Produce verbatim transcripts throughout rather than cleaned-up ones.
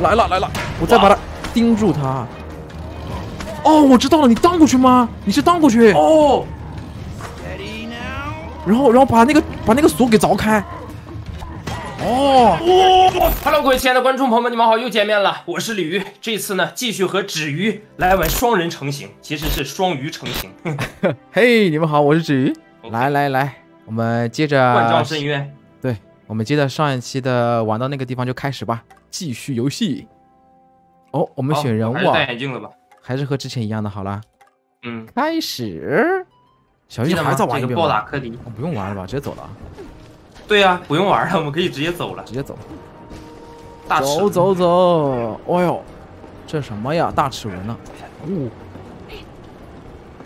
来了来了，我再把它盯住它。哦，我知道了，你荡过去吗？你是荡过去哦。然后然后把那个把那个锁给凿开。 哦哦 ！Hello， 各位亲爱的观众朋友们，你们好，又见面了，我是鲤鱼。这次呢，继续和纸鱼来玩双人成型，其实是双鱼成型。嘿，hey, 你们好，我是纸鱼。Okay. 来来来，我们接着万丈深渊。对，我们接着上一期的玩到那个地方就开始吧，继续游戏。哦，我们选人物、啊，戴眼镜了吧？还是和之前一样的好了。嗯，开始。小玉还在玩一遍吗？暴打科迪，不用玩了吧，直接走了。 对呀、啊，不用玩了，我们可以直接走了，直接走。大齿走走走，哎呦，这什么呀？大齿轮呢、啊？哦，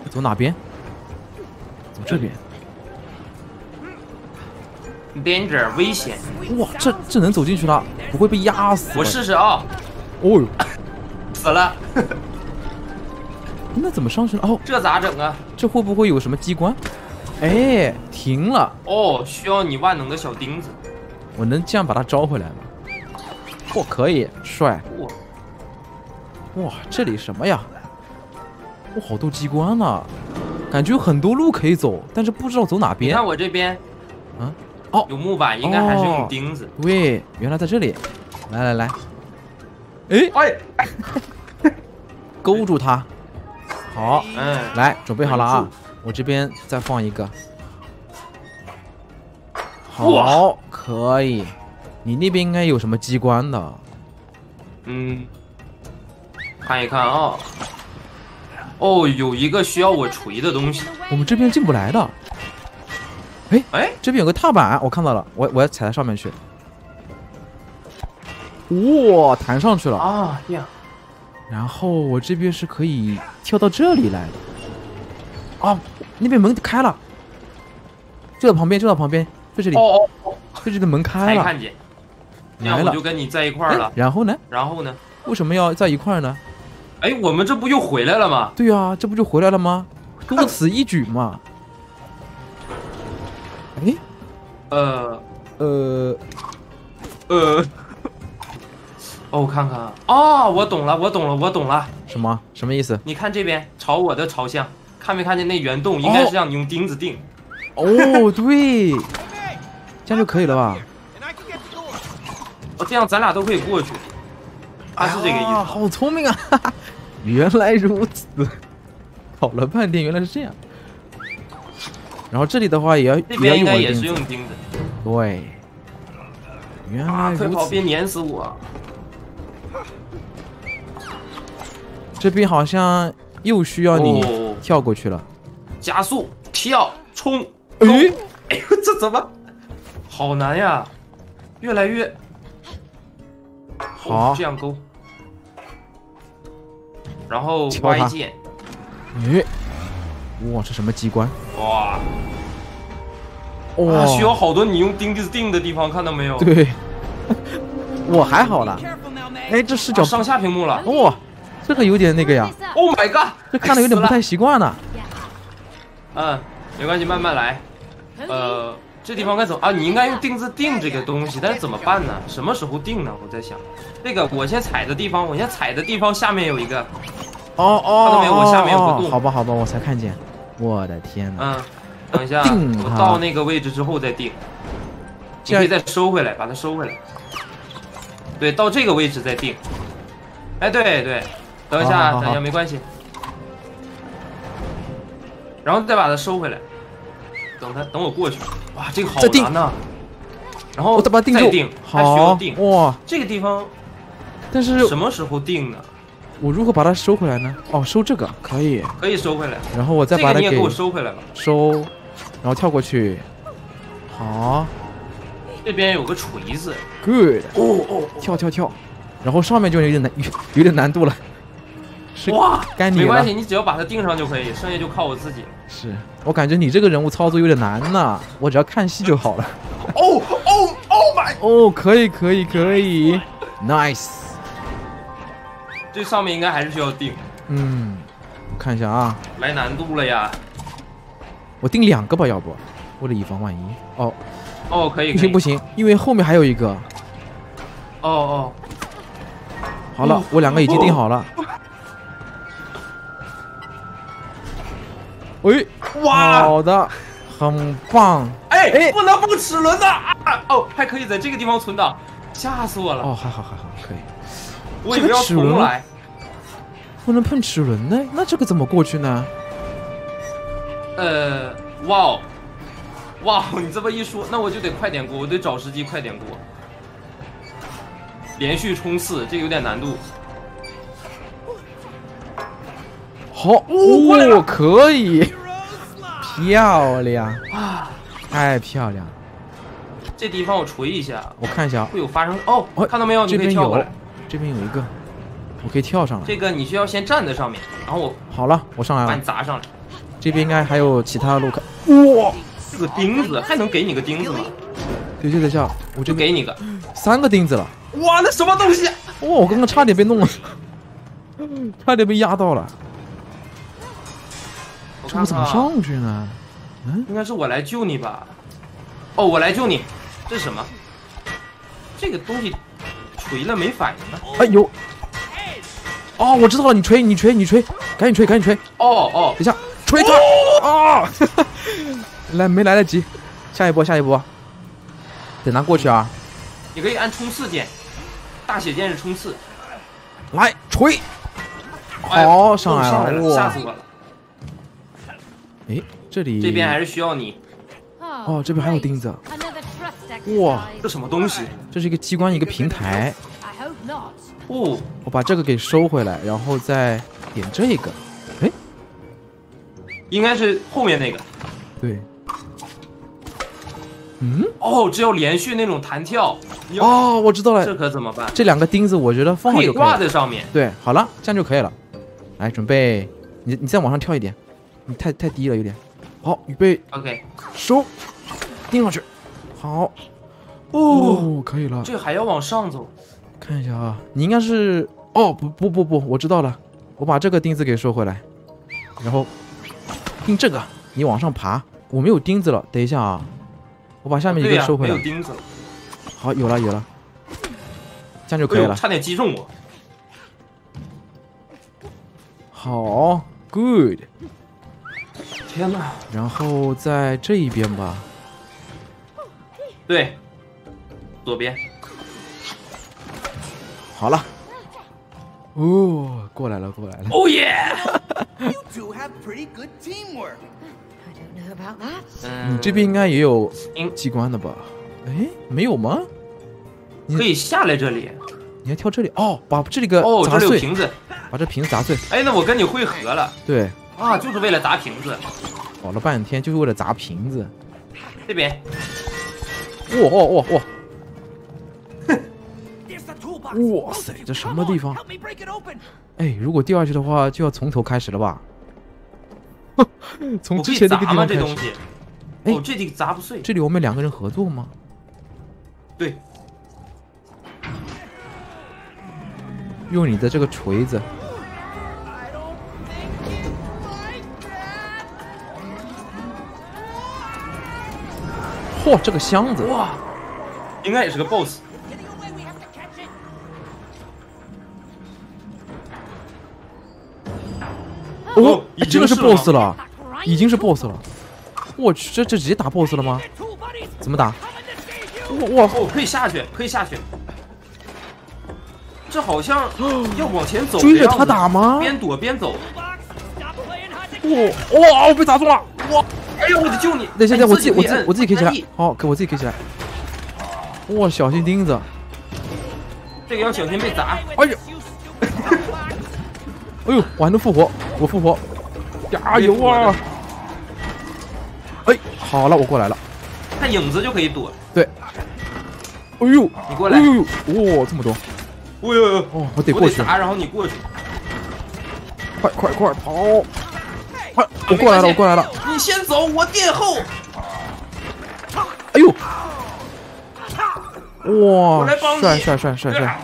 走哪边？走这边。Danger， 危险！哇，这这能走进去了，不会被压死。我试试啊、哦。哦呦，死了。那怎么上去了？哦，这咋整啊？这会不会有什么机关？ 哎，停了哦！需要你万能的小钉子。我能这样把它招回来吗？我、哦、可以，帅！哇，哇，这里什么呀？哇，好多机关呢、啊，感觉有很多路可以走，但是不知道走哪边。你看我这边，啊，哦，有木板，应该还是用钉子。对、哦，原来在这里。来来来，哎哎，哎勾住它。好，嗯，来，准备好了啊。 我这边再放一个，好，可以。你那边应该有什么机关的？嗯，看一看啊、哦。哦，有一个需要我锤的东西，我们这边进不来的。哎哎，这边有个踏板，我看到了，我我要踩在上面去。哇、哦，弹上去了啊！这样。然后我这边是可以跳到这里来的。 啊，那边门开了，就在旁边，就在旁边，在这里。哦哦，在这里门开了。没看见。那我就跟你在一块了。然后呢？然后呢？为什么要在一块呢？哎，我们这不又回来了吗？对啊，这不就回来了吗？多此一举嘛。哎，呃，呃，呃，哦，我看看啊，哦，我懂了，我懂了，我懂了。什么？什么意思？你看这边，朝我的朝向。 看没看见那圆洞？应该是让你用钉子钉。哦，对，这样就可以了吧？哦，这样咱俩都可以过去。他是这个意思。啊、好聪明啊！原来如此。搞了半天，原来是这样。然后这里的话也要这边应该也是用钉子。对。原来如此。快跑！别碾死我。这边好像。 又需要你跳过去了，哦、加速跳冲，哎，哎呦，这怎么好难呀？越来越好、哦，这样勾，然后歪键，哎，哇，这什么机关？哇，哇、啊，需要好多你用钉子钉的地方，看到没有？对，我还好了，哎，这视角、啊、上下屏幕了，哦。 这个有点那个呀 ，Oh my god， 这看的有点不太习惯呢。嗯，没关系，慢慢来。呃，这地方该怎么啊？你应该用钉子钉这个东西，但是怎么办呢？什么时候钉呢？我在想，那个我先踩的地方，我先踩的地方下面有一个。哦哦，看到没有？我下面有个洞。好吧，好吧，我才看见。我的天哪！嗯，等一下，我到那个位置之后再钉。你可以再收回来，把它收回来。对，到这个位置再钉。哎，对对。 等一下，好好好等一下，没关系。然后再把它收回来，等它，等我过去。哇，这个好难呐！然后再把它定住，定还需要定哇，这个地方。但是什么时候定呢？我如何把它收回来呢？哦，收这个可以，可以收回来。然后我再把它 给, 给我收回来吧。收，然后跳过去。好，这边有个锤子。Good。哦哦，跳跳跳，然后上面就有点难，有点难度了。 哇，该你了，没关系，你只要把它钉上就可以，剩下就靠我自己。是我感觉你这个人物操作有点难呢，我只要看戏就好了。哦哦哦 my！ 哦，可以可以可以 ，nice。这上面应该还是需要钉。嗯，看一下啊，来难度了呀。我钉两个吧，要不为了以防万一。哦哦，可以，不行不行，因为后面还有一个。哦哦，好了，我两个已经定好了。喂，哇，好的，很棒。哎哎，不能不齿轮的啊！哦，还可以在这个地方存档，吓死我了。哦，还好还好，可以。我以为要重来。 不能碰齿轮呢？那这个怎么过去呢？呃，哇哦，哇哦！你这么一说，那我就得快点过，我得找时机快点过。连续冲刺，这有点难度。好，哦，可以，漂亮啊！太漂亮了。这地方我锤一下，我看一下，会有发生哦，看到没有？你可以跳过来，这边有一个。 我可以跳上来。这个你需要先站在上面，然后我好了，我上来了，把你砸上来。这边应该还有其他的路口。哇，四钉子，还能给你个钉子吗？对，就在下，我就给你个三个钉子了。哇，那什么东西？哇，我刚刚差点被弄了，差点被压到了。我看看怎么上去呢？嗯，应该是我来救你吧？哦，我来救你。这是什么？这个东西锤了没反应呢？哎呦！ 哦，我知道了，你锤，你锤，你锤，赶紧锤，赶紧锤！哦哦，等一下，锤它！哦，来没来得及，下一波，下一波，等它过去啊！你可以按冲刺键，大写键是冲刺。来锤！好，上来了，吓死我了！哎，这里这边还是需要你。哦，这边还有钉子。哇，这什么东西？这是一个机关，一个平台。 哦，我把这个给收回来，然后再点这个。哎，应该是后面那个。对。嗯。哦，只有连续那种弹跳。哦，我知道了。这可怎么办？这两个钉子，我觉得放好就可以挂在上面。对，好了，这样就可以了。来，准备，你你再往上跳一点，你太太低了有点。好，预备。OK。收，钉上去。好。哦，哦可以了。这还要往上走。 看一下啊，你应该是哦，不不不不，我知道了，我把这个钉子给收回来，然后钉这个，你往上爬。我没有钉子了，等一下啊，我把下面一个收回来。哦啊、没有钉子了。好，有了有了，这样就可以了。哎、差点击中我。好 ，good。天哪！然后在这一边吧。对，左边。 好了，哦，过来了，过来了。Oh yeah！ 你这边应该也有机关的吧？哎，没有吗？可以下来这里，你还跳这里？哦，把这里个哦，这里有瓶子，把这瓶子砸碎。哎，那我跟你会合了。对啊，就是为了砸瓶子，搞了半天就是为了砸瓶子。这边，哇哇哇哇！ 哇塞，这什么地方？哎，如果掉下去的话，就要从头开始了吧？从之前那个地方开始。哎，这里砸不碎。这里我们两个人合作吗？对。用你的这个锤子。嚯，这个箱子。哇，应该也是个 boss。 哦，这个是 boss 了，已经是 boss 了。我去，这这直接打 boss 了吗？怎么打？哇哇，哦，可以下去，可以下去。这好像要往前走，追着他打吗？边躲边走。哇哇，我被打中了！哇，哎呦，我得救你！等一下，等我自己，我自我自己可以起来。好，可我自己可以起来。哇，小心钉子。这个要小心被砸。哎呦！ 哎呦，我还能复活！我复活，加油啊！哎，好了，我过来了。看影子就可以躲。对。哎呦，你过来！哎呦，哇，这么多！哎呦，哦，我得过去。砸，然后你过去。快快快跑！快，我过来了，我过来了。你先走，我垫后。哎呦！哇，帅帅帅帅帅！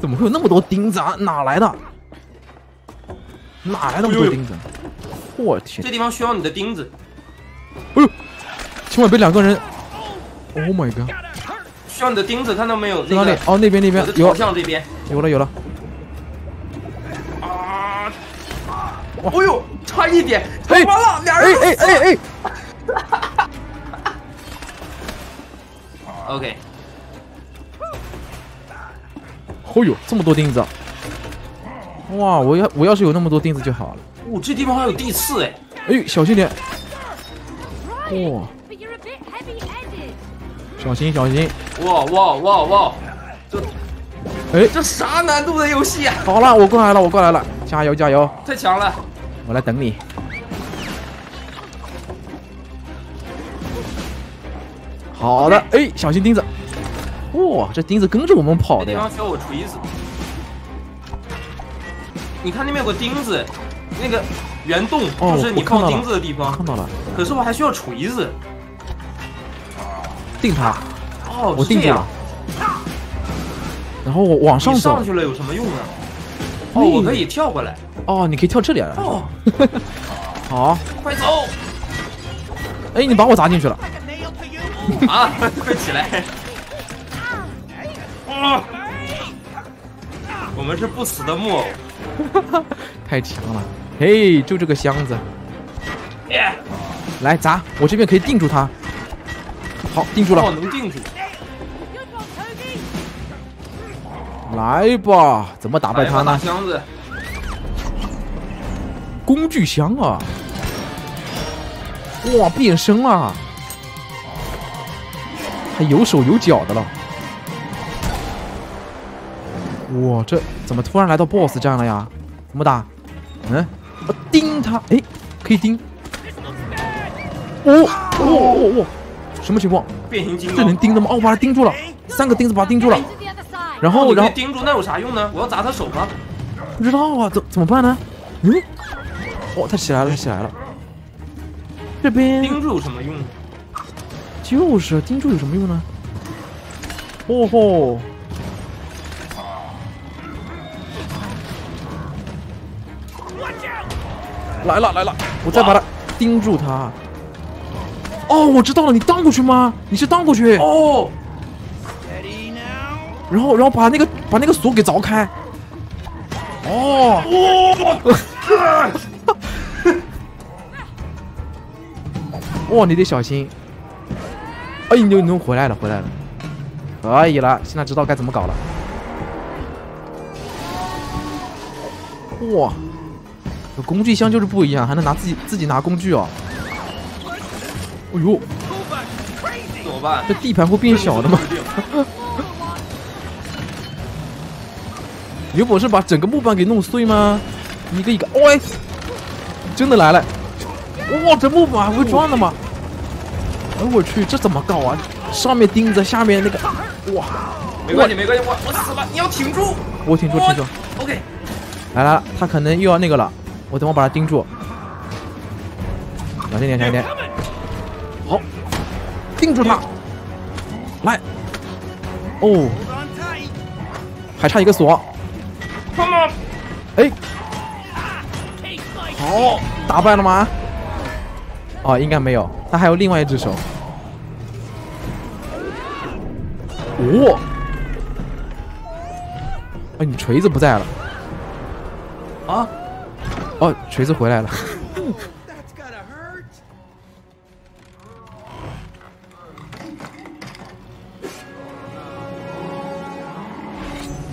怎么会有那么多钉子啊？哪来的？哪来那么多钉子？我天！这地方需要你的钉子。哎呦！千万别两个人 ！Oh my god！需要你的钉子，看到没有？那个哦，那边那边有。向这边。有了有了。啊！哦呦，差一点，完了，俩人。哎哎哎哎！ OK。哦呦，这么多钉子！哇，我要我要是有那么多钉子就好了。哦，这地方还有地刺哎！哎呦，小心点！哇！ 小心小心！哇哇哇哇！这，哎，这啥难度的游戏啊！好了，我过来了，我过来了，加油加油！太强了！我来等你。好的，哎，小心钉子！哇，这钉子跟着我们跑的呀！需要我锤子。你看那边有个钉子，那个圆洞就是你放钉子的地方。看到了。可是我还需要锤子。 定他，哦，我定住了。然后我往上走。上去了有什么用啊？哦，我可以跳过来。哦，你可以跳这里来了。哦，好，快走！哎，你把我砸进去了。啊！快起来！啊！我们是不死的木偶。太强了！嘿，就这个箱子。来砸！我这边可以定住他。 好，定住了。哦，能定住。来吧，怎么打败他呢？箱子，工具箱啊！哇，变身了，还有手有脚的了。哇，这怎么突然来到 B O S S 战了呀？怎么打？嗯，我盯他，哎，可以盯。哦哦哦哦！ 什么情况？变形金刚，这能盯的吗？哦，我把它盯住了，三个钉子把它盯住了。然后，然后盯住那有啥用呢？我要砸他手吗？不知道啊，怎怎么办呢？嗯，哦，他起来了，他起来了。这边盯住有什么用？就是盯住有什么用呢？哦吼！来了来了，我再把它盯住他。 哦，我知道了，你荡过去吗？你是荡过去哦，然后然后把那个把那个锁给凿开。哦，哇、哦哦，你得小心。哎，你你回来了，回来了，可以了，现在知道该怎么搞了。哇、哦，这工具箱就是不一样，还能拿自己自己拿工具哦。 哎呦，怎么办？这地盘会变小的吗？有本事把整个木板给弄碎吗？一个一个，哦哎，真的来了！哇、哦，这木板会转的吗？哎我去，这怎么搞啊？上面钉子，下面那个，哇！没关系没关系，我我死了，你要挺住！我挺住挺住。OK， 来了，他可能又要那个了，我等会把他盯住。小心点，小心点。 好，定住他！来，哦，还差一个锁。哎，好，打败了吗？哦，应该没有，他还有另外一只手。哦，哎，你锤子不在了。啊？哦，锤子回来了。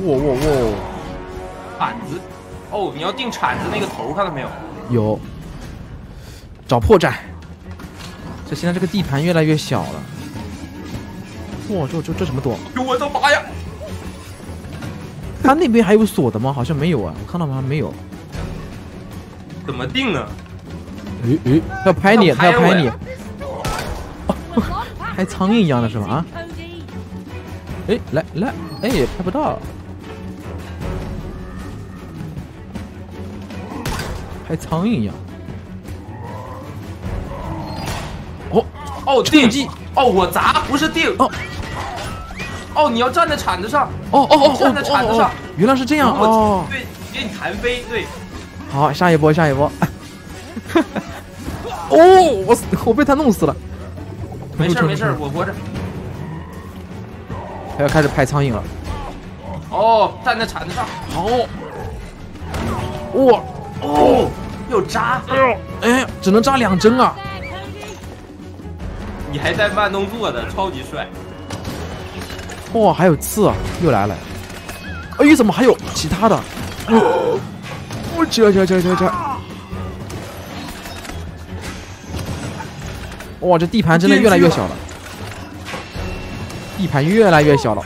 哇哇哇！铲子，哦，你要定铲子那个头，看到没有？有，找破绽。这现在这个地盘越来越小了。哇，这这这什么躲？我的妈呀！他那边还有锁的吗？好像没有啊，我看到吗？没有。怎么定呢？诶诶，他要拍你，他要拍你。拍苍蝇一样的是吗？啊？哎，来来，哎，拍不到。 拍苍蝇一样。哦哦，定击！哦，我砸不是定。哦哦，你要站在铲子上。哦哦哦，站在铲子上。原来是这样哦。对，给你弹飞。对。好，下一波，下一波。哦，我我被他弄死了。没事没事，我活着。他要开始拍苍蝇了。哦，站在铲子上。哦，哇，哦，又扎。哎，只能扎两针啊！你还在慢动作的，超级帅。哇、哦，还有刺啊！又来了。哎，怎么还有其他的？哦，我切切切切切！哇，这地盘真的越来越小了。 地盘越来越小了，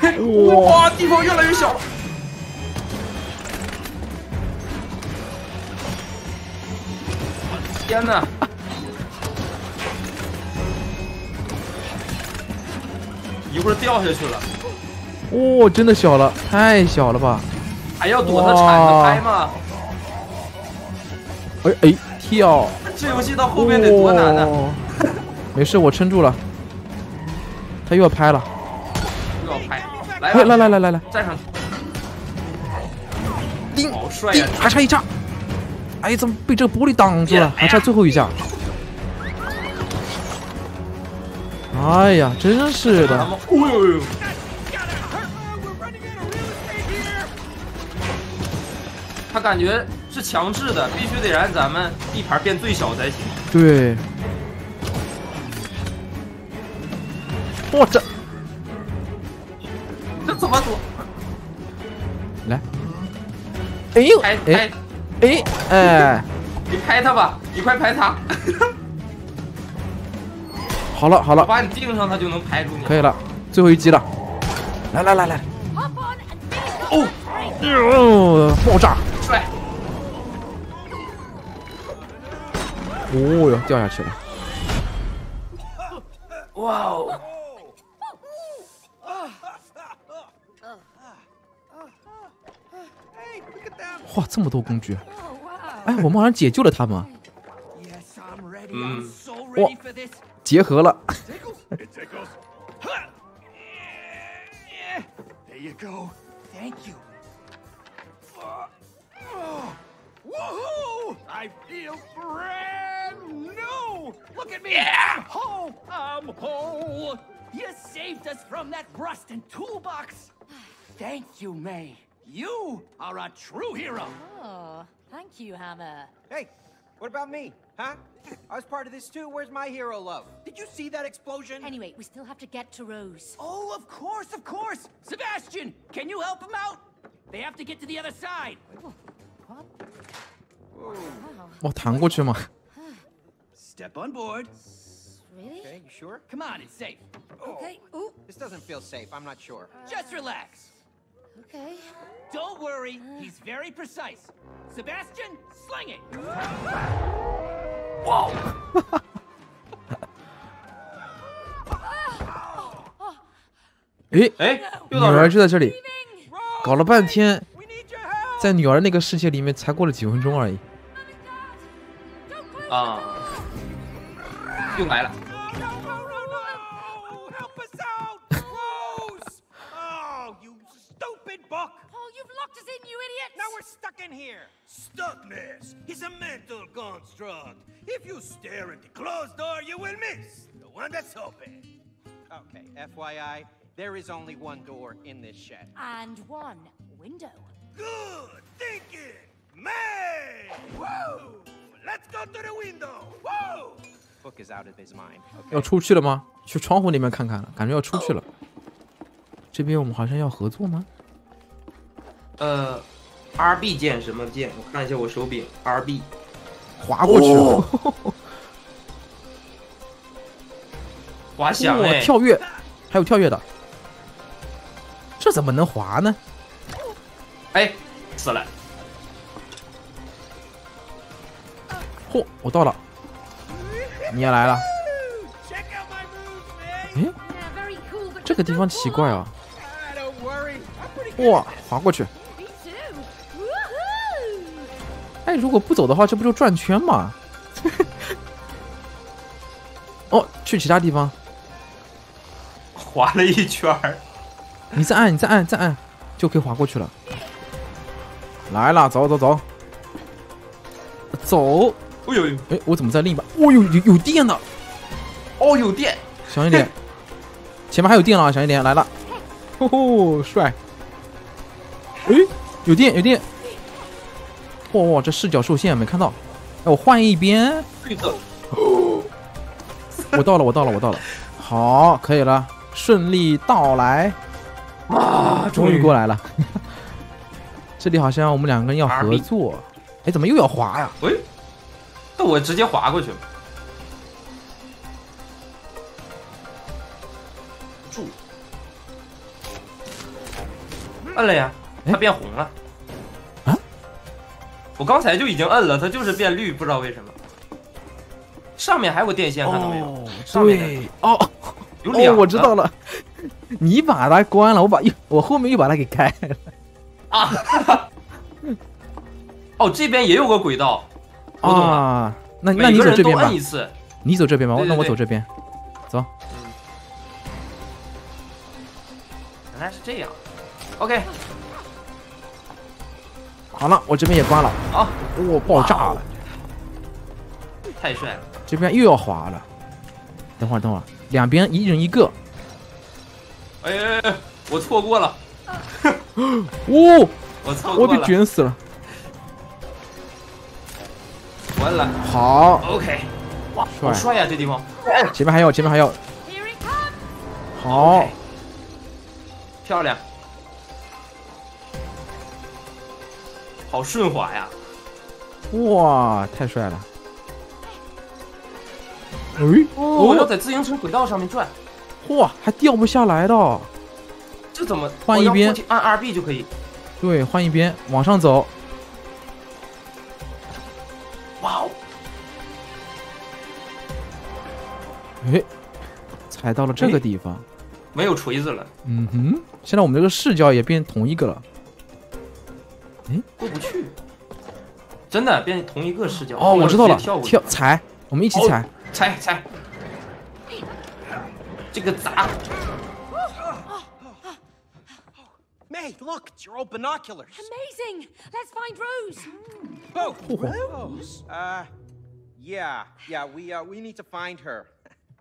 哇！地方越来越小了。天哪！一会儿掉下去了。哦，真的小了，太小了吧？还要躲着铲子拍吗？哎哎，跳！这游戏到后面得多难呢、啊哦！没事，我撑住了。他又要拍了。 来来来来来来，站上去！叮，好帅呀！还差一下，哎，怎么被这个玻璃挡住了？还差最后一下。哎呀，真是的！哦呦呦！他感觉是强制的，必须得让咱们地盘变最小才行。对。哇，这。 这怎么躲？来！哎呦！哎哎哎哎！你拍他吧，你快拍他！好了好了，我把你定上，他就能拍出你。可以了，最后一击了！来来来来！哦哦，爆炸！帅！哦哟，掉下去了！哇哦！ 哇，这么多工具！哎，我们好像解救了他们。嗯，哇，结合了。Thank you, May. You are a true hero. Oh, thank you, Hammer. Hey, what about me, huh? I was part of this too. Where's my hero love? Did you see that explosion? Anyway, we still have to get to Rose. Oh, of course, of course. Sebastian, can you help him out? They have to get to the other side. What? Wow. 弹过去吗？ Step on board. Really? Okay, you sure? Come on, it's safe. Okay. Ooh. This doesn't feel safe. I'm not sure. Just relax. Okay. Don't worry, he's very precise. Sebastian, sling it. Whoa! 哎, 哎，女儿就在这里，搞了半天，在女儿那个世界里面才过了几分钟而已。啊，又来了。 Stuck in here. Stuckness is a mental construct. If you stare at the closed door, you will miss the one that's open. Okay, F Y I, there is only one door in this shed. And one window. Good thinking, May! Whoa! Let's go to the window! Whoa! Book is out of his mind. Okay. 要出去了吗？去窗户那边看看了，感觉要出去了。这边我们好像要合作吗？呃。 R B 键什么键？我看一下我手柄 ，R B， 滑过去了，哦、滑翔哎、哦！跳跃，还有跳跃的，这怎么能滑呢？哎，死了！嚯、哦，我到了，你也来了。哎，这个地方奇怪啊！哇，滑过去。 哎，如果不走的话，这不就转圈吗？哦，去其他地方，滑了一圈儿。你再按，你再按，再按，就可以滑过去了。来了，走走走，走。哎呦，哎，我怎么在另一半？哦呦，有有电了！哦，有电，小一点，前面还有电了，小一点，来了。吼吼，帅！哎，有电有电！哇哇，这视角受限，没看到。哎，我换一边。我到了，我到了，我到了。好，可以了，顺利到来。啊，终于过来了。这里好像我们两个人要合作。哎，怎么又要滑呀？喂，那我直接滑过去吧。 摁了呀，它变红了。啊！我刚才就已经摁了，它就是变绿，不知道为什么。上面还有个电线，看到没有？上面哦，有两个。我知道了，你把它关了，我把又我后面又把它给开了。啊！哦，这边也有个轨道。我懂了。那那你走这边吧。你走这边吧，那我走这边。走。原来是这样。 OK， 好了，我这边也关了。啊，哇，爆炸了！太帅了！这边又要滑了。等会儿，等会儿，两边一人一个。哎哎哎！我错过了。哦，我错过了，我被卷死了。完了。好。OK。哇，好帅呀，这地方。前面还有，前面还有。好。漂亮。 好顺滑呀！哇，太帅了！哎，我要在自行车轨道上面转，哇，还掉不下来的。这怎么换一边？按 R B 就可以。对，换一边，往上走。哇哦！哎，踩到了这个地方，没有锤子了。嗯哼，现在我们这个视角也变同一个了。 哎，过不去，真的变同一个视角哦！我知道了，跳踩，我们一起踩，踩踩，这个砸。May, look, it's your old binoculars. Amazing. Let's find Rose. Oh, Rose. Uh, yeah, yeah. We uh, we need to find her.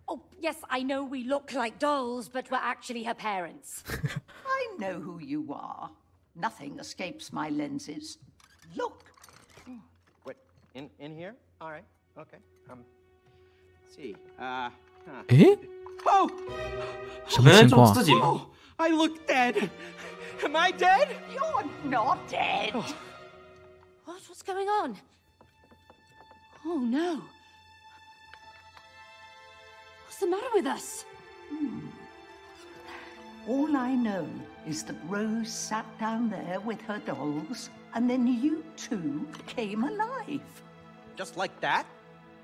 Oh, yes, I know we look like dolls, but we're actually her parents. I know who you are. Nothing escapes my lenses. Look. What? In in here? All right. Okay. Um. Let's see. Uh. Eh? Oh. 什么情况？ I look dead. Am I dead? You're not dead. What? What's going on? Oh no. What's the matter with us? All I know. Is that Rose sat down there with her dolls, and then you two came alive. Just like that?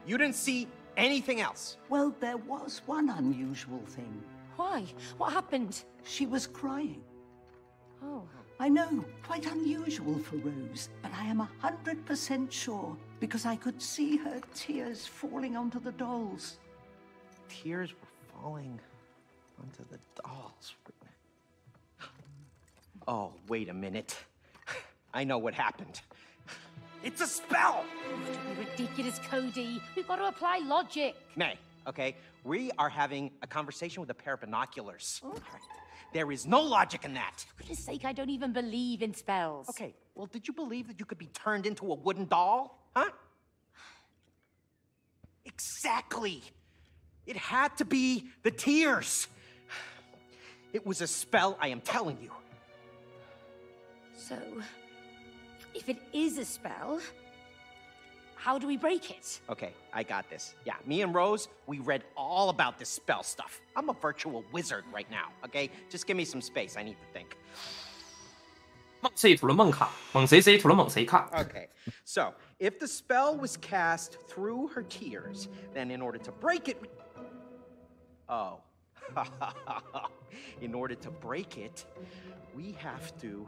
You didn't see anything else? Well, there was one unusual thing. Why? What happened? She was crying. Oh. I know, quite unusual for Rose, but I am one hundred percent sure, because I could see her tears falling onto the dolls. Tears were falling onto the dolls. Oh, wait a minute. I know what happened. It's a spell! You're ridiculous, Cody. We've got to apply logic. May, okay? We are having a conversation with a pair of binoculars. Oh. All right. There is no logic in that. For goodness sake, I don't even believe in spells. Okay, well, did you believe that you could be turned into a wooden doll? Huh? Exactly. It had to be the tears. It was a spell, I am telling you. So, if it is a spell, how do we break it? Okay, I got this. Yeah, me and Rose, we read all about this spell stuff. I'm a virtual wizard right now, okay? Just give me some space, I need to think. Okay, so, if the spell was cast through her tears, then in order to break it... Oh. In order to break it, we have to...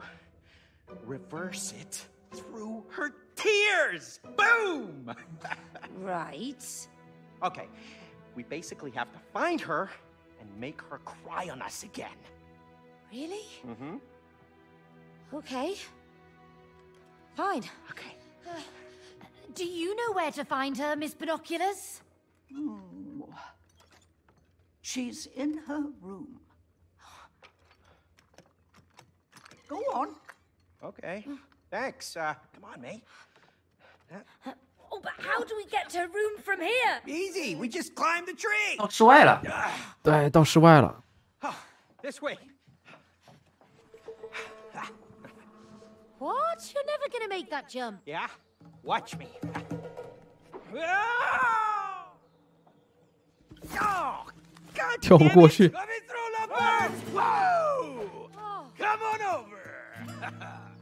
reverse it through her tears. Boom! Right. Okay, we basically have to find her and make her cry on us again. Really? Mm-hmm. Okay. Fine. Okay. Uh, do you know where to find her, Miss Binoculars? Hmm. She's in her room. Go on. Okay. Thanks. Uh, come on, May. Uh, oh, but how do we get to her room from here? Easy. We just climb the tree. 到室外了。对，到室外了。This way. What? You're never gonna make that jump. Yeah. Watch me. Oh, God, 跳不过去。Come on over.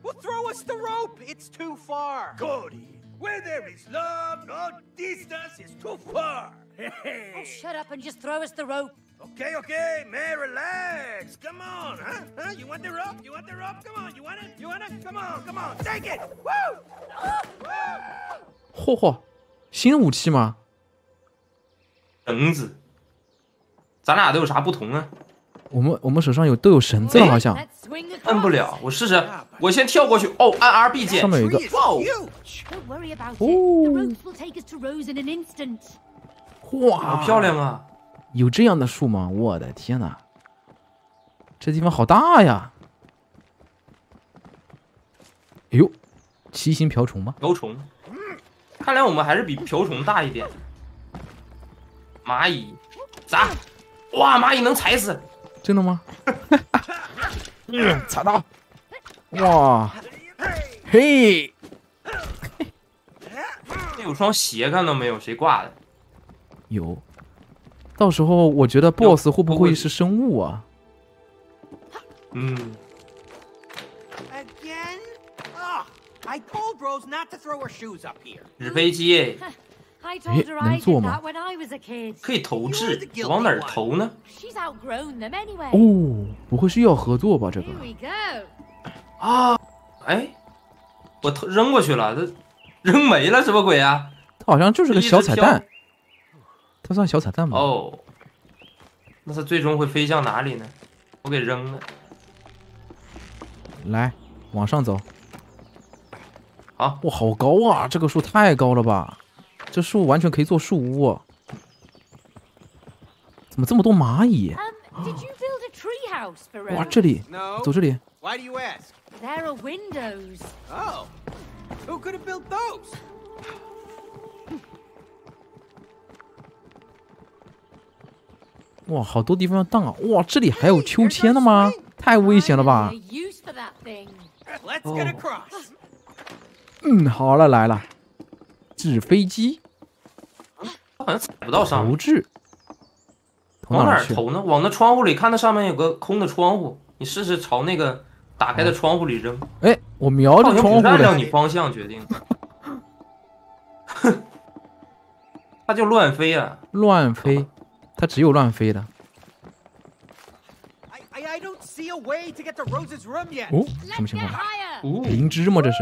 Well, throw us the rope. It's too far. Cody, where there is love, no distance is too far. Hey. Oh, shut up and just throw us the rope. Okay, okay, man, relax. Come on, huh? Huh? You want the rope? You want the rope? Come on, you want it? You want it? Come on, come on, take it. Woo! Woo! 嚯嚯，新武器吗？绳子。咱俩都有啥不同呢？我们我们手上有都有绳子了，好像。按不了，我试试，我先跳过去。哦，按 R B 键。上面有一个。哦。哇，好漂亮啊！ 有这样的树吗？我的天哪，这地方好大呀！哎呦，奇形瓢虫吗？瓢虫，看来我们还是比瓢虫大一点。蚂蚁，砸！哇，蚂蚁能踩死！真的吗？嗯，踩到！哇，嘿，这有双鞋，看到没有？谁挂的？有。 到时候我觉得 boss 会不会是生物啊？嗯。纸飞机哎，能做吗？可以投掷，往哪儿投呢？哦，不会是要合作吧？这个。啊，哎，我投扔过去了，它扔没了，什么鬼啊？它好像就是个小彩蛋。 它算小彩蛋吗？哦，那它最终会飞向哪里呢？我给扔了。来，往上走。啊，哇，好高啊！这个树太高了吧？这树完全可以做树屋、啊。怎么这么多蚂蚁？ Um, did you build a tree house for Rose? 哇，这里，走这里。Why do you ask? There are windows. Oh, who could have built those? 哇，好多地方要荡啊！哇，这里还有秋千的吗？太危险了吧！哦，嗯，好了，来了，纸飞机，好像踩不到上。投掷，往哪儿投呢？往那窗户里看，那上面有个空的窗户，你试试朝那个打开的窗户里扔。哎，我瞄着窗户的。按照你方向决定。哼，它就乱飞啊！乱飞。 它只有乱飞的。哦，什么情况？哦，灵芝吗？这是？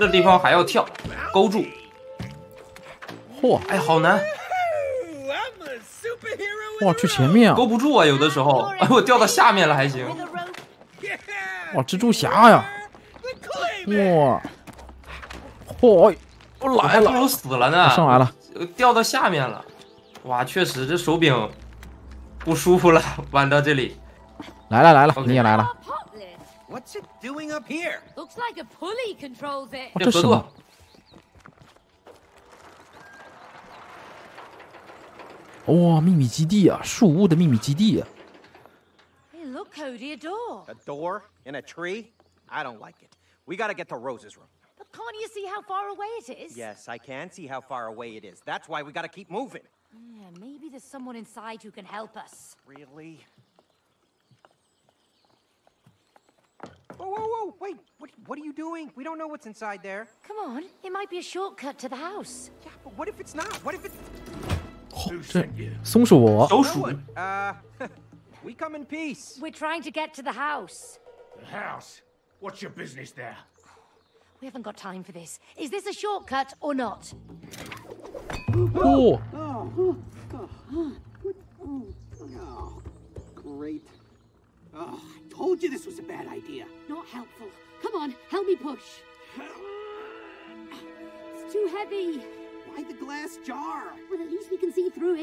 这地方还要跳，勾住。嚯、哦，哎，好难！哇，去前面啊！勾不住啊，有的时候。哎，我掉到下面了还行。哇，蜘蛛侠呀！哇，嚯、哦！ 我来了，我死了呢！上来了，掉到下面了。哇，确实这手柄不舒服了，弯到这里。来了来了， Okay. 你也来了。哦、这是什么？哇、哦，秘密基地啊，树屋的秘密基地啊。Hey, look, Cody, a door. A door in a tree? I don't like it. We gotta get to Rose's room. Can't you see how far away it is? Yes, I can see how far away it is. That's why we gotta keep moving. Yeah, maybe there's someone inside who can help us. Really? Whoa, whoa, whoa! Wait, what, what are you doing? We don't know what's inside there. Come on, it might be a shortcut to the house. Yeah, but what if it's not? What if it's? Who sent you? 松鼠我。松鼠。Uh, we come in peace. We're trying to get to the house. The house? What's your business there? We haven't got time for this. Is this a shortcut or not? Oh! Oh, great. Oh, I told you this was a bad idea. Not helpful. Come on, help me push. It's too heavy.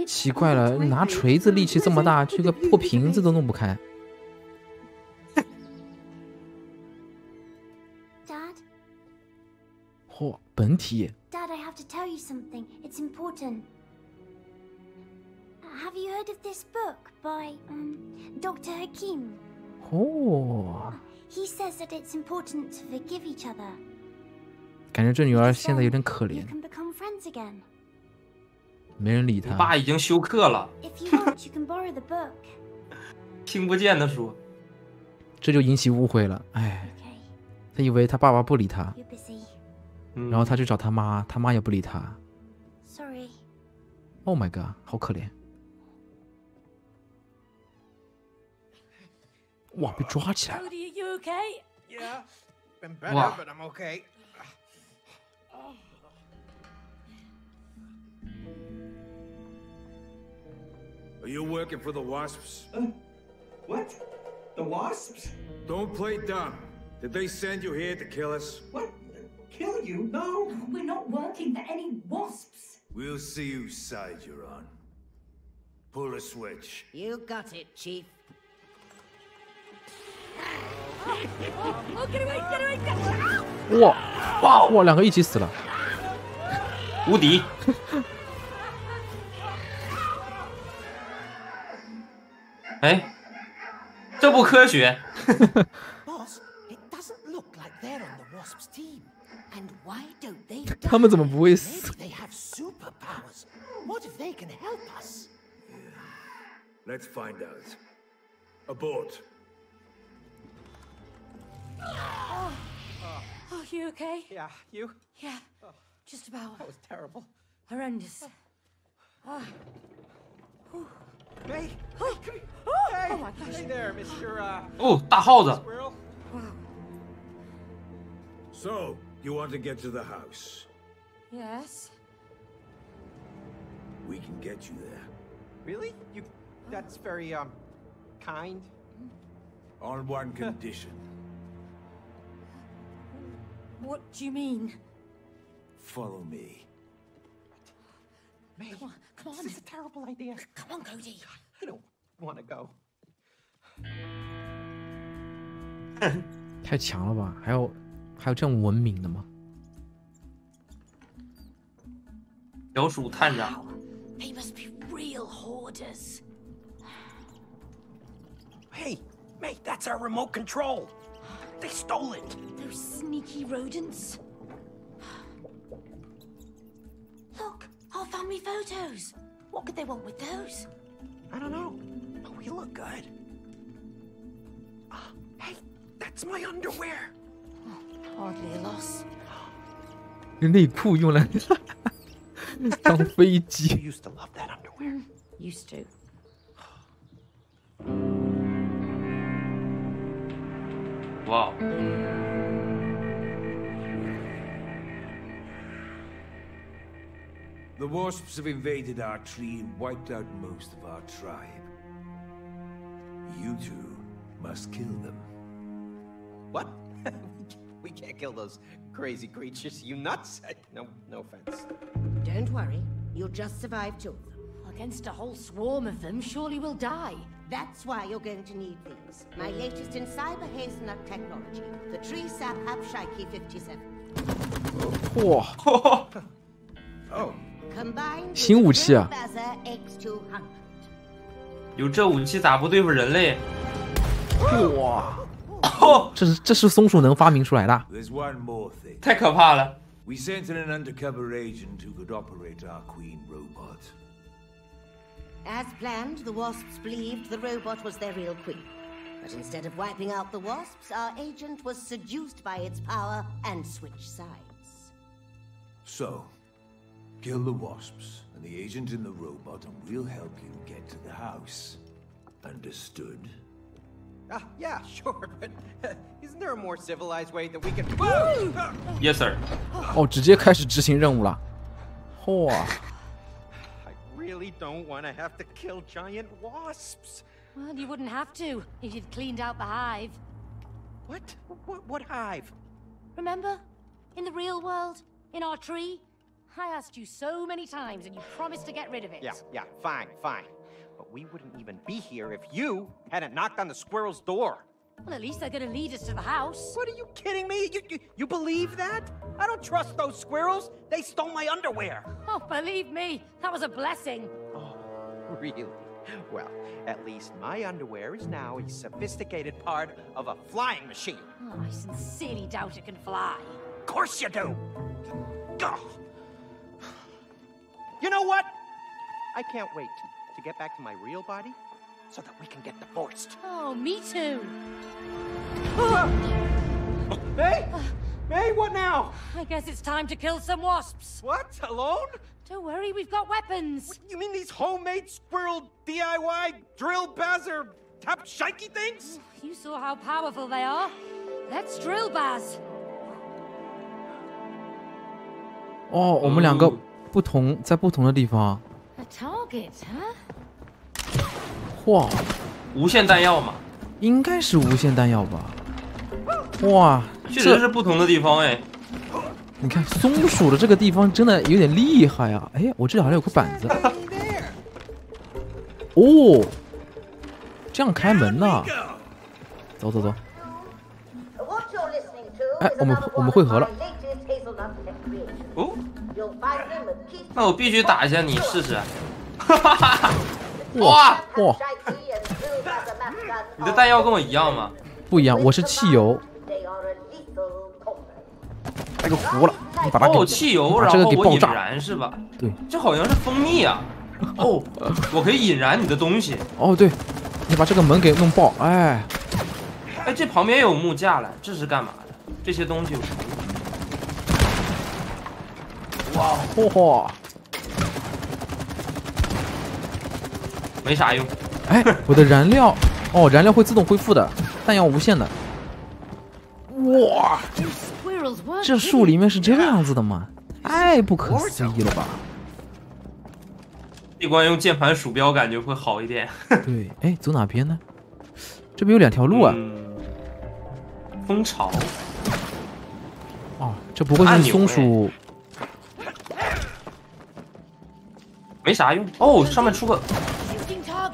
奇怪了，拿锤子力气这么大，这个破瓶子都弄不开。嚯，本体。 Have you heard of this book by um, Doctor Hakim? Oh. He says that it's important to forgive each other. 感觉这女儿现在有点可怜。没人理她。爸已经休克了。听不见的书。这就引起误会了。哎，她以为她爸爸不理她，然后她去找她妈，她妈也不理她。Oh my god， 好可怜。 哇！被抓起来了！哇！哇哇哇！两个一起死了，无敌！哎，这不科学。他们怎么不会死？ Oh, are you okay? Yeah, you? Yeah, just about. That was terrible. Horrendous. Ah. May. Oh, oh my gosh. Hey there, Mister Oh, 大耗子。Wow. So you want to get to the house? Yes. We can get you there. Really? You? That's very um, kind. On one condition. What do you mean? Follow me. May, come on, come on. This is a terrible idea. Come on, Cody. I don't want to go. 太强了吧？还有还有这样文明的吗？小鼠探长。They must be real hoarders. Hey, May, that's our remote control. They stole it. Those sneaky rodents. Look, our family photos. What could they want with those? I don't know, but we look good. Uh, hey, that's my underwear. Hardly a loss. 内裤用来当飞机。You used to love that underwear. Used to. 哇！ Wow. That's why you're going to need these. My latest in cyber hazelnut technology, the tree sap Abshiki fifty-seven. Whoa! Oh. Combined. 新武器啊！有这武器咋不对付人类？哇！这是这是松鼠能发明出来的？太可怕了！ We sent in an undercover agent who could operate our queen robot. As planned, the wasps believed the robot was their real queen. But instead of wiping out the wasps, our agent was seduced by its power and switched sides. So, kill the wasps and the agent in the robot, and we'll help you get to the house. Understood? Ah, yeah, sure, but isn't there a more civilized way that we can? Yes, sir. Oh, 直接开始执行任务了。哇！ Really don't want to have to kill giant wasps. Well, you wouldn't have to if you'd cleaned out the hive. What? What, what hive? Remember? In the real world, in our tree, I asked you so many times and you promised to get rid of it. Yeah, yeah, fine, fine. But we wouldn't even be here if you hadn't knocked on the squirrel's door. Well, at least they're gonna lead us to the house. What, are you kidding me? You, you, you believe that? I don't trust those squirrels. They stole my underwear. Oh, believe me, that was a blessing. Oh, really? Well, at least my underwear is now a sophisticated part of a flying machine. Oh, I sincerely doubt it can fly. Of course you do. Ugh. You know what? I can't wait to get back to my real body so that we can get divorced. Oh, me too. Ah! May? Uh, May, what now? I guess it's time to kill some wasps. What? Alone? Don't worry, we've got weapons. What, you mean these homemade squirrel D I Y drill baz or tap shaky things? You saw how powerful they are. Let's drill baz. 哦，我们两个不同，在不同的地方。哇，无限弹药嘛，应该是无限弹药吧？哇，确实是不同的地方哎。你看松鼠的这个地方真的有点厉害啊！哎，我这里好像有个板子。哦，这样开门呐！走走走。哎，我们我们汇合了。 哦，那我必须打一下你试试。哈哈哈！哇哇！你的弹药跟我一样吗？不一样，我是汽油。那个糊了，你把它给哦，汽油，然后我引燃是吧？对，这好像是蜂蜜啊。哦，我可以引燃你的东西。哦，对，你把这个门给弄爆，哎，哎，这旁边有木架了，这是干嘛的？这些东西。 哇，嚯嚯，没啥用。哎，我的燃料，哦，燃料会自动恢复的，弹药无限的。哇，这树里面是这样子的吗？太不可思议了吧！这关用键盘鼠标感觉会好一点。对，哎，走哪边呢？这边有两条路啊。嗯、蜂巢。哦，这不会是松鼠。 没啥用哦，上面出个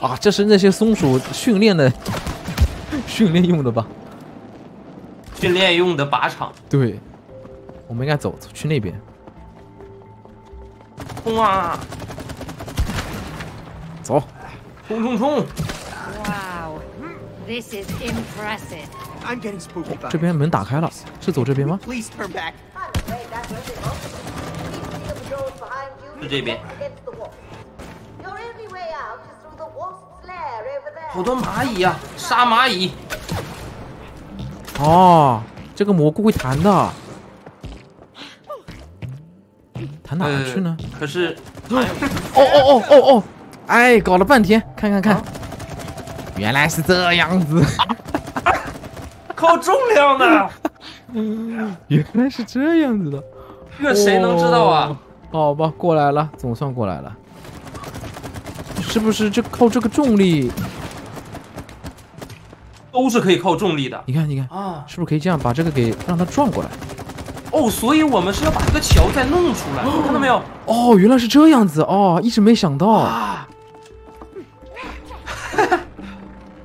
啊，这是那些松鼠训练的，训练用的吧？训练用的靶场。对，我们应该走去那边。冲啊！走！冲冲冲！哇 ，This is impressive. I'm getting spooked. 这边门打开了，是走这边吗？ 是这边，好多蚂蚁呀、啊，杀蚂蚁！哦，这个蘑菇会弹的，弹哪去呢？呃、可是，哦哦哦哦哦，哎，搞了半天，看看看，啊、原来是这样子，靠重量的，原来是这样子的，这谁能知道啊？哦 好吧，过来了，总算过来了。是不是这靠这个重力都是可以靠重力的？你看，你看啊，是不是可以这样把这个给让它转过来？哦，所以我们是要把这个桥再弄出来，哦、看到没有？哦，原来是这样子哦，一直没想到。啊,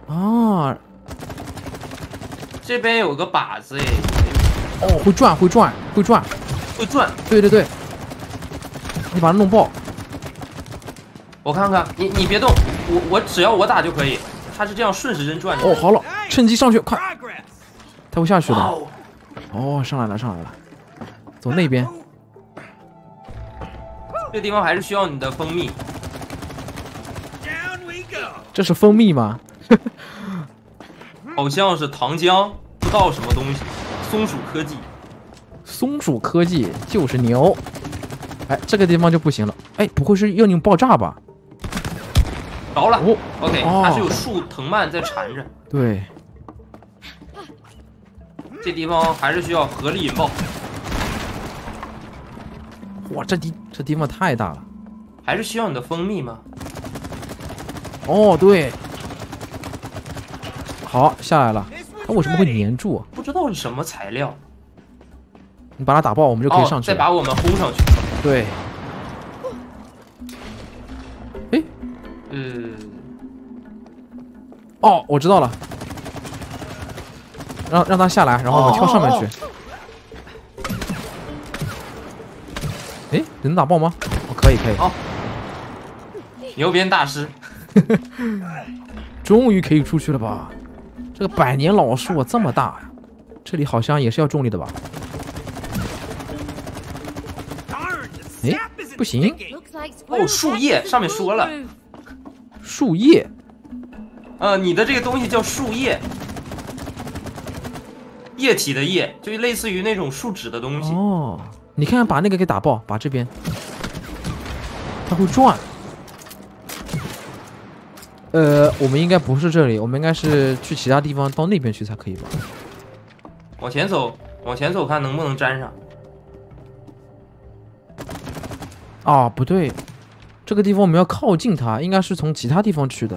啊，这边有个靶子耶。哦，会转，会转，会转，会转。对对对。 你把它弄爆！我看看，你你别动，我我只要我打就可以。它是这样顺时针转的。哦，好了，趁机上去，快！它会下去的。哦，上来了，上来了，走那边。这地方还是需要你的蜂蜜。这是蜂蜜吗？好像是糖浆，不知道什么东西。松鼠科技。松鼠科技就是牛。 哎，这个地方就不行了。哎，不会是要用爆炸吧？着了。哦 ，OK， 它是有树藤蔓在缠着。对，这地方还是需要合力引爆。哇，这地这地方太大了，还是需要你的蜂蜜吗？哦，对。好，下来了。它为什么会粘住啊？不知道是什么材料。你把它打爆，我们就可以上去了、哦。再把我们轰上去。 对，哦，我知道了，让让他下来，然后我跳上面去。哎、哦，能打爆吗？我、哦、可以，可以。好、哦，牛鞭大师，终于可以出去了吧？这个百年老树啊，这么大呀、啊！这里好像也是要重力的吧？哎，不行！哦，树叶上面说了，树叶。 呃，你的这个东西叫树叶，液体的液，就类似于那种树脂的东西。哦，你看，把那个给打爆，把这边，它会转。呃，我们应该不是这里，我们应该是去其他地方，到那边去才可以吧？往前走，往前走，看能不能粘上。啊，不对，这个地方我们要靠近它，应该是从其他地方去的。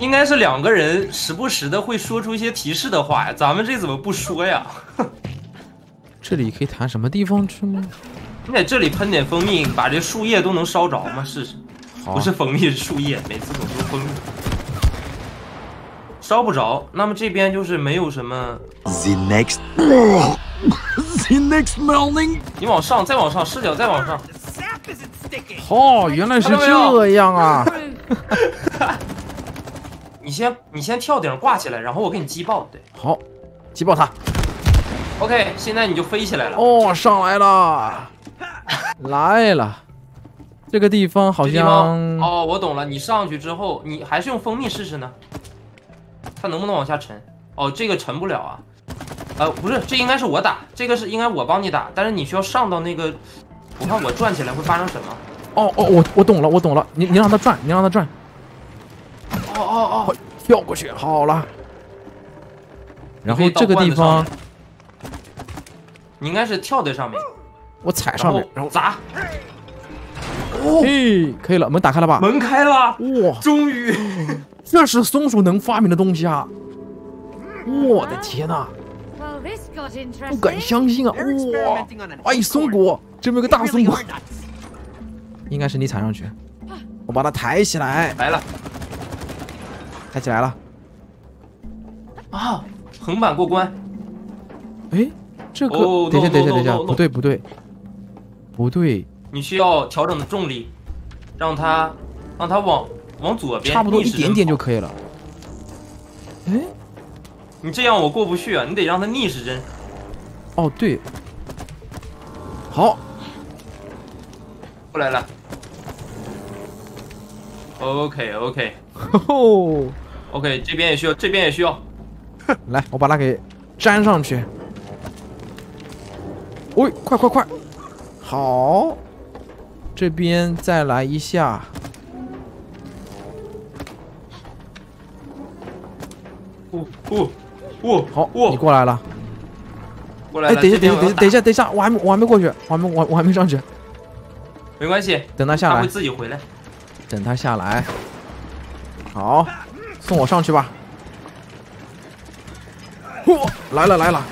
应该是两个人时不时的会说出一些提示的话呀，咱们这怎么不说呀？这里可以谈什么地方去吗？你在这里喷点蜂蜜，把这树叶都能烧着吗？试试，啊、不是蜂蜜，是树叶。每次总说蜂蜜，烧不着。那么这边就是没有什么。The next, the next morning。你往上，再往上，视角再往上。哦，原来是这样啊。你先，你先跳顶挂起来，然后我给你击爆。对，好，击爆它。OK， 现在你就飞起来了。哦，上来了，来了。这个地方好像……哦，我懂了。你上去之后，你还是用蜂蜜试试呢，它能不能往下沉？哦，这个沉不了啊。呃，不是，这应该是我打，这个是应该我帮你打，但是你需要上到那个……我看我转起来会发生什么？哦哦，我我懂了，我懂了。你你让它转，你让它转。 哦哦哦！跳过去好了。然后这个地方，你应该是跳在上面，我踩上面，然后砸。哦，嘿，可以了，门打开了吧？门开了，哇！终于，这是松鼠能发明的东西啊！我的天哪，不敢相信啊！哇，哎，松果，这边有个大松果，应该是你踩上去，我把它抬起来，来了。 抬起来了，啊！横版过关。哎，这个等一下，等一下，等一下，不对，不对，不对！你需要调整的重力，让它，让它往往左边，差不多一点点就可以了。哎，你这样我过不去啊！你得让它逆时针。哦，对。好，过来了。OK，OK。 哦 ，OK， 这边也需要，这边也需要。来，我把它给粘上去。喂、哦，快快快！好，这边再来一下。哦哦哦！好，哦、你过来了。过来了。哎，等一下，等一下，等一下，等一下，我还没，我还没过去，我还没，我我还没上去。没关系，等他下来。他会自己回来。等他下来。 好，送我上去吧！嚯，来了来了！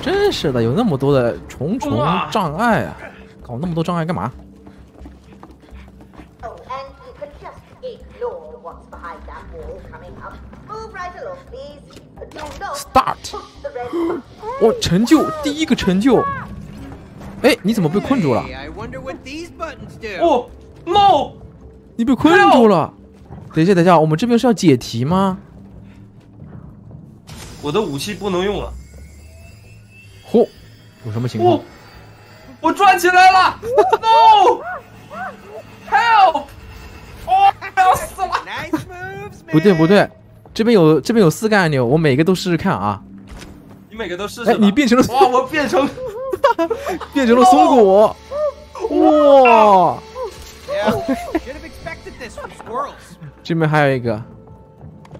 真是的，有那么多的重重障碍啊！搞那么多障碍干嘛？Start！ 我成就第一个成就。哎，你怎么被困住了？哦 ，no！ 你被困住了，等一下，等一下，我们这边是要解题吗？我的武器不能用了。嚯，有什么情况？哦、我转起来了！No！Help！ 哦，要死了！不对不对，这边有这边有四个按钮，我每个都试试看啊。你每个都试试。哎，你变成了哇！我变成变成了松果， No！ 哇！ 这边还有一个，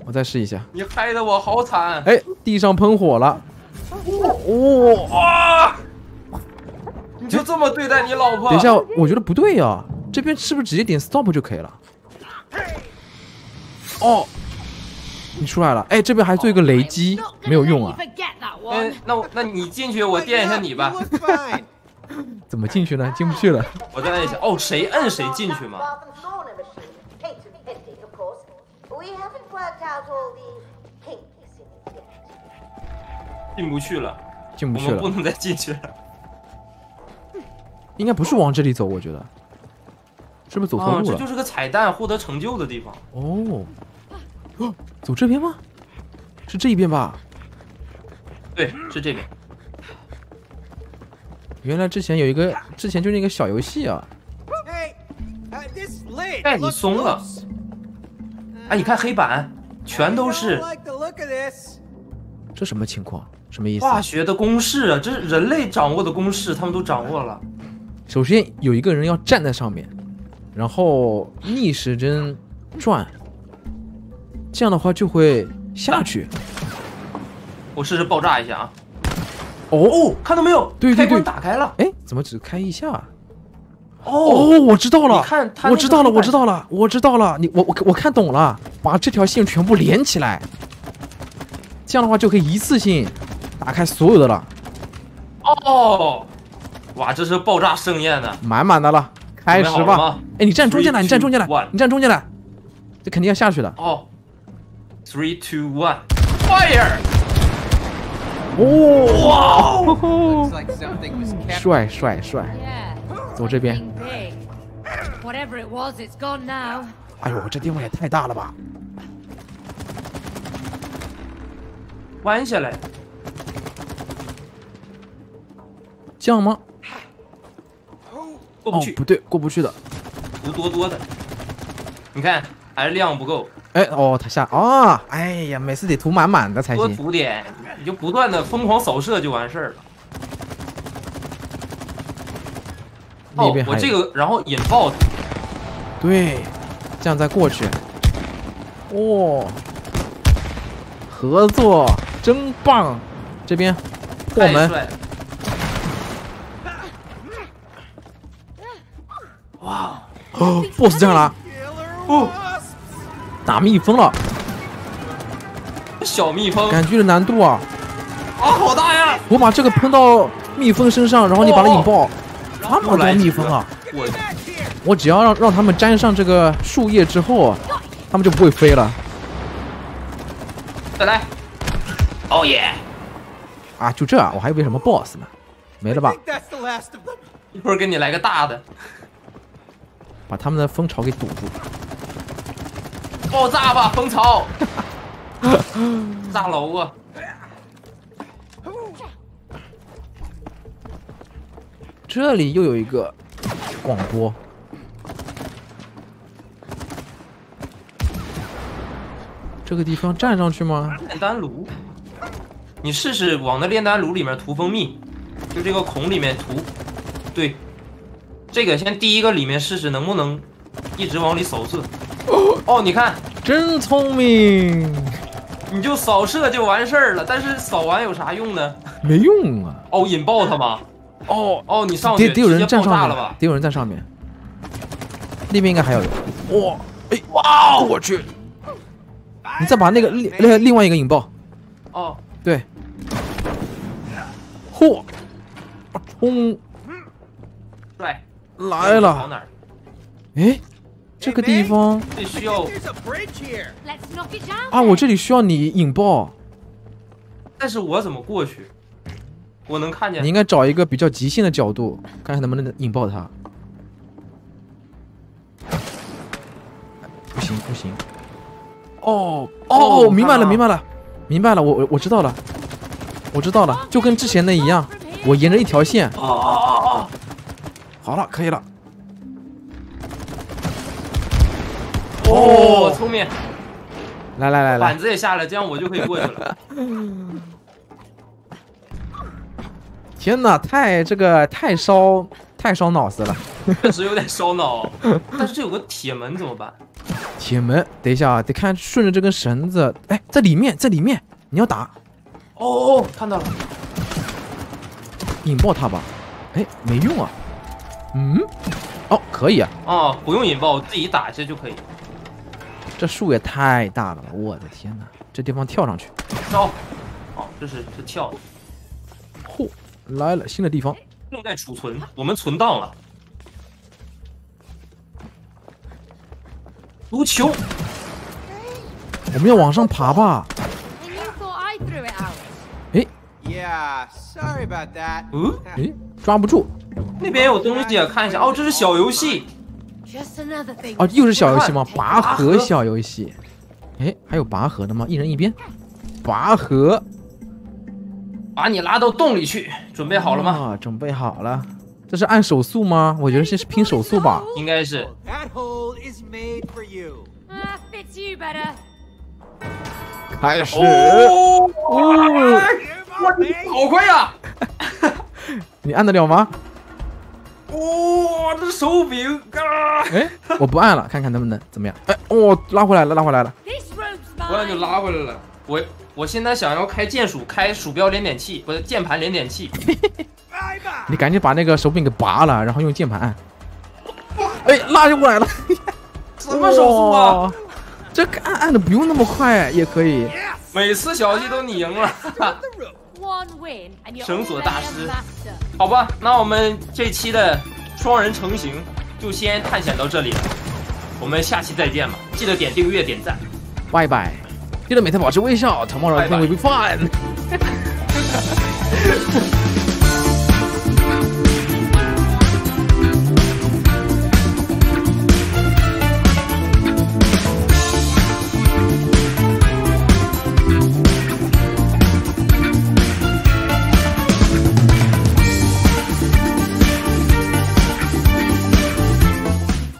我再试一下。你害得我好惨！哎，地上喷火了！哦哇！你就这么对待你老婆？等一下，我觉得不对呀，这边是不是直接点 stop 就可以了？哦，你出来了！哎，这边还做一个雷击，没有用啊。哎，那我那你进去，我电一下你吧。怎么进去呢？进不去了。我再按一下。哦，谁摁谁进去吗？ plucked out all the kinks in his head.进不去了，进不去了，我们不能再进去了。应该不是往这里走，我觉得。 是不是走错路了？哦，这就是个彩蛋获得成就的地方哦。哦，走这边吗？是这一边吧？对，是这边。原来之前有一个，之前就那个小游戏啊。哎，你松了。哎，你看黑板，全都是。这什么情况？什么意思？化学的公式啊，这是人类掌握的公式，他们都掌握了。首先有一个人要站在上面。 然后逆时针转，这样的话就会下去。我试试爆炸一下啊！哦哦，看到没有？对对对，开关打开了。哎，怎么只开一下？哦哦，我知道了。你看，我知道了，我知道了，我知道了。你我我我看懂了，把这条线全部连起来，这样的话就可以一次性打开所有的了。哦，哇，这是爆炸盛宴呢，满满的了。 开始吧！哎，你站中间来，你站中间来，你站中间来，这肯定要下去的。哦 ，three two one fire！ 哦，哇！帅帅帅！走这边。哎呦，这地方也太大了吧！弯下来，这样吗？ 过不去、哦，不对，过不去的，图多多的，你看还是量不够。哎哦，他下啊、哦，哎呀，每次得涂满满的才行。多涂点，你就不断的疯狂扫射就完事儿了。那边、哦、我这个，然后引爆。对，这样再过去。哦，合作真棒！这边破门。 哇哦 ，boss 这样了，哦，打蜜蜂了，小蜜蜂，感觉的难度啊，啊，好大呀！我把这个喷到蜜蜂身上，然后你把它引爆，这么多蜜蜂啊！我我只要让让它们沾上这个树叶之后，它们就不会飞了。再来，哦耶！啊，就这，我还以为什么 boss 呢，没了吧？一会儿给你来个大的。 把他们的蜂巢给堵住，爆炸吧，蜂巢！炸楼啊！这里又有一个广播。这个地方站上去吗？炼丹炉，你试试往那炼丹炉里面涂蜂蜜，就这个孔里面涂，对。 这个先第一个里面试试能不能一直往里扫射。哦，你看，真聪明，你就扫射就完事儿了。但是扫完有啥用呢？没用啊。哦，引爆它吗？哦哦，你上去得得有人站上面吧？得有人在上面。那边应该还有人。哇，哎哇，我去！你再把那个另另另外一个引爆。哦，对。嚯，冲！帅。 来了，哎，这个地方需要啊，我这里需要你引爆，但是我怎么过去？我能看见。你应该找一个比较极限的角度，看看能不能引爆它。不行不行，哦哦，明白了明白了明白了，我我我知道了，我知道了，就跟之前的一样，我沿着一条线。哦哦哦哦。 好了，可以了。哦，聪明！来来来来，板子也下了，这样我就可以过去了。天哪，太这个太烧太烧脑子了，确实有点烧脑。但是这有个铁门怎么办？铁门，等一下啊，得看顺着这根绳子。哎，在里面，在里面，你要打。哦哦，看到了。引爆它吧。哎，没用啊。 嗯，哦，可以啊，哦，不用引爆，我自己打这就可以。这树也太大了吧！我的天哪，这地方跳上去，走、哦，哦，这是这跳，嚯、哦，来了新的地方，正在储存，我们存档了。足球，我们要往上爬吧。哎，嗯，哎，抓不住。那边有东西，看一下。哦，这是小游戏。哦，又是小游戏吗？拔河小游戏。哎，还有拔河的吗？一人一边。拔河。 把你拉到洞里去，准备好了吗？啊，准备好了。这是按手速吗？我觉得这是拼手速吧，应该是。开始！哦，哇，你好快呀！你按得了吗？哇，这手柄！哎，我不按了，看看能不能怎么样？哎，哦，拉回来了，拉回来了。我按就拉回来了，我。 我现在想要开键鼠，开鼠标连点器，不是键盘连点器。你赶紧把那个手柄给拔了，然后用键盘按。哎，拉就过来了。什么手速啊？哦、这个按按的不用那么快也可以。每次小游戏都你赢了，绳索大师。好吧，那我们这期的双人成行就先探险到这里了，我们下期再见吧！记得点订阅、点赞，拜拜。 记得每天保持微笑，Tomorrow will be fun。